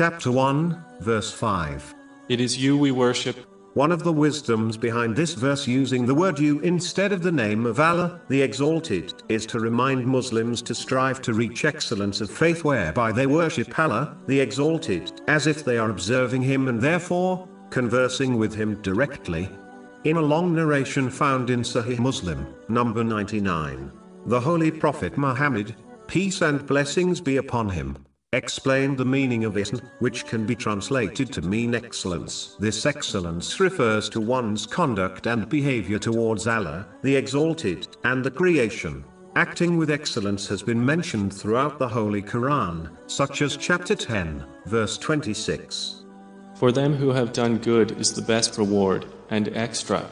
Chapter 1, verse 5. It is you we worship. One of the wisdoms behind this verse, using the word you instead of the name of Allah, the Exalted, is to remind Muslims to strive to reach excellence of faith whereby they worship Allah, the Exalted, as if they are observing Him and therefore conversing with Him directly. In a long narration found in Sahih Muslim, number 99, the Holy Prophet Muhammad, peace and blessings be upon him, explained the meaning of Ihsan, which can be translated to mean excellence. This excellence refers to one's conduct and behavior towards Allah, the Exalted, and the creation. Acting with excellence has been mentioned throughout the Holy Quran, such as chapter 10, verse 26. For them who have done good is the best reward, and extra.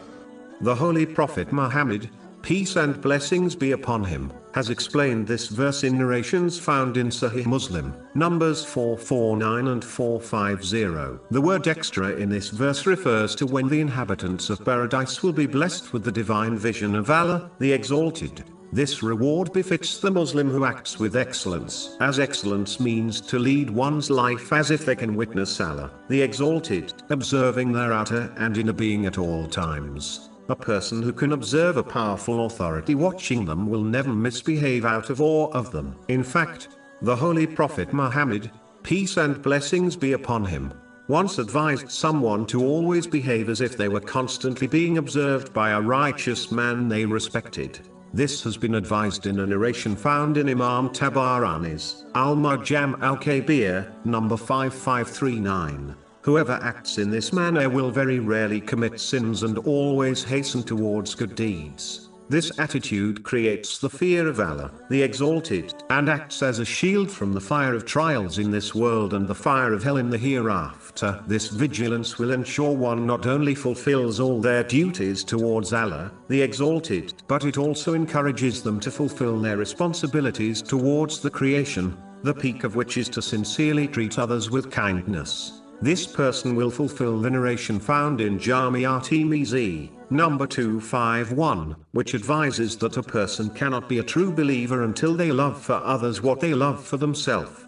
The Holy Prophet Muhammad, peace and blessings be upon him, has explained this verse in narrations found in Sahih Muslim, numbers 449 and 450. The word extra in this verse refers to when the inhabitants of paradise will be blessed with the divine vision of Allah, the Exalted. This reward befits the Muslim who acts with excellence, as excellence means to lead one's life as if they can witness Allah, the Exalted, observing their outer and inner being at all times. A person who can observe a powerful authority watching them will never misbehave out of awe of them. In fact, the Holy Prophet Muhammad, peace and blessings be upon him, once advised someone to always behave as if they were constantly being observed by a righteous man they respected. This has been advised in a narration found in Imam Tabarani's Al-Mu'jam Al-Kabir, number 5539. Whoever acts in this manner will very rarely commit sins and always hasten towards good deeds. This attitude creates the fear of Allah, the Exalted, and acts as a shield from the fire of trials in this world and the fire of hell in the hereafter. This vigilance will ensure one not only fulfills all their duties towards Allah, the Exalted, but it also encourages them to fulfill their responsibilities towards the creation, the peak of which is to sincerely treat others with kindness. This person will fulfill the narration found in Jami At-Tirmidhi, number 251, which advises that a person cannot be a true believer until they love for others what they love for themselves.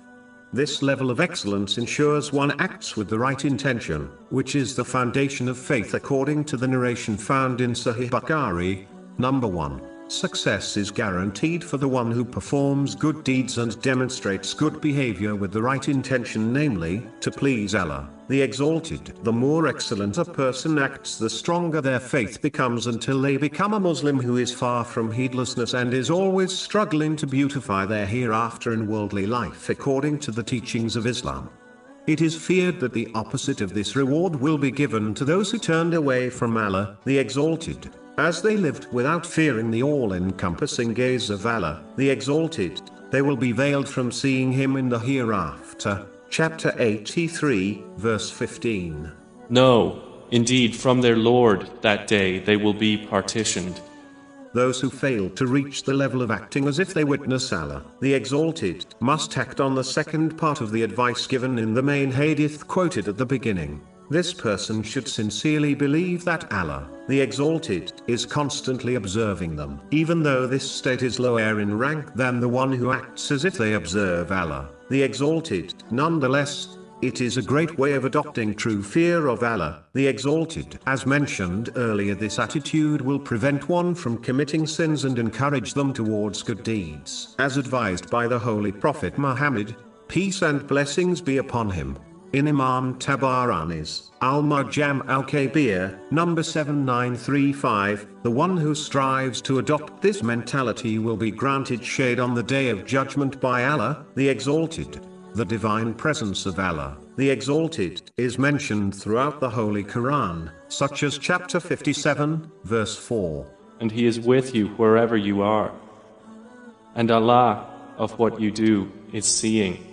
This level of excellence ensures one acts with the right intention, which is the foundation of faith according to the narration found in Sahih Bukhari, number 1. Success is guaranteed for the one who performs good deeds and demonstrates good behavior with the right intention, namely, to please Allah, the Exalted. The more excellent a person acts, the stronger their faith becomes until they become a Muslim who is far from heedlessness and is always struggling to beautify their hereafter and worldly life according to the teachings of Islam. It is feared that the opposite of this reward will be given to those who turned away from Allah, the Exalted, as they lived without fearing the all-encompassing gaze of Allah, the Exalted. They will be veiled from seeing Him in the hereafter. Chapter 83, verse 15. No, indeed from their Lord that day they will be partitioned. Those who fail to reach the level of acting as if they witness Allah, the Exalted, must act on the second part of the advice given in the main hadith quoted at the beginning. This person should sincerely believe that Allah, the Exalted, is constantly observing them, even though this state is lower in rank than the one who acts as if they observe Allah, the Exalted. Nonetheless, it is a great way of adopting true fear of Allah, the Exalted. As mentioned earlier, this attitude will prevent one from committing sins and encourage them towards good deeds. As advised by the Holy Prophet Muhammad, peace and blessings be upon him, in Imam Tabarani's Al-Mu'jam Al-Kabir, number 7935, the one who strives to adopt this mentality will be granted shade on the Day of Judgment by Allah, the Exalted. The divine presence of Allah, the Exalted, is mentioned throughout the Holy Quran, such as chapter 57, verse 4. And He is with you wherever you are. And Allah, of what you do, is seeing.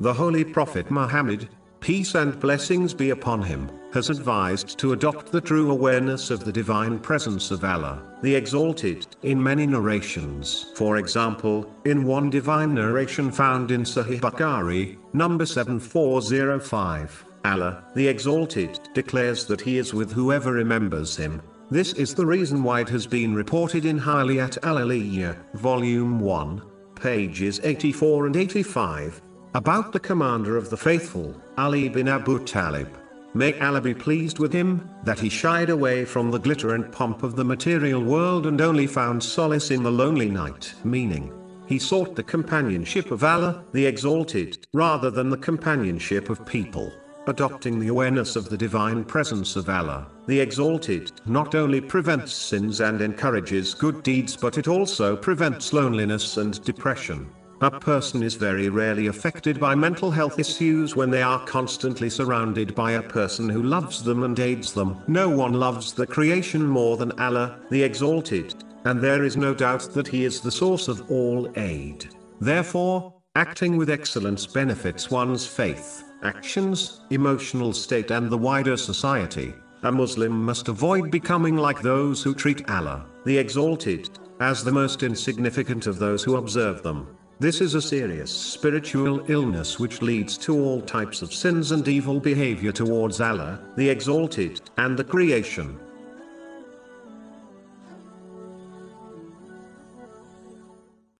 The Holy Prophet Muhammad, peace and blessings be upon him, has advised to adopt the true awareness of the divine presence of Allah, the Exalted, in many narrations. For example, in one divine narration found in Sahih Bukhari, number 7405, Allah, the Exalted, declares that He is with whoever remembers Him. This is the reason why it has been reported in Hilyat al-Awliya, volume 1, pages 84 and 85. About the commander of the faithful, Ali bin Abu Talib. May Allah be pleased with him, that he shied away from the glitter and pomp of the material world and only found solace in the lonely night. Meaning, he sought the companionship of Allah, the Exalted, rather than the companionship of people. Adopting the awareness of the divine presence of Allah, the Exalted, not only prevents sins and encourages good deeds, but it also prevents loneliness and depression. A person is very rarely affected by mental health issues when they are constantly surrounded by a person who loves them and aids them. No one loves the creation more than Allah, the Exalted, and there is no doubt that He is the source of all aid. Therefore, acting with excellence benefits one's faith, actions, emotional state and the wider society. A Muslim must avoid becoming like those who treat Allah, the Exalted, as the most insignificant of those who observe them. This is a serious spiritual illness which leads to all types of sins and evil behavior towards Allah, the Exalted, and the creation.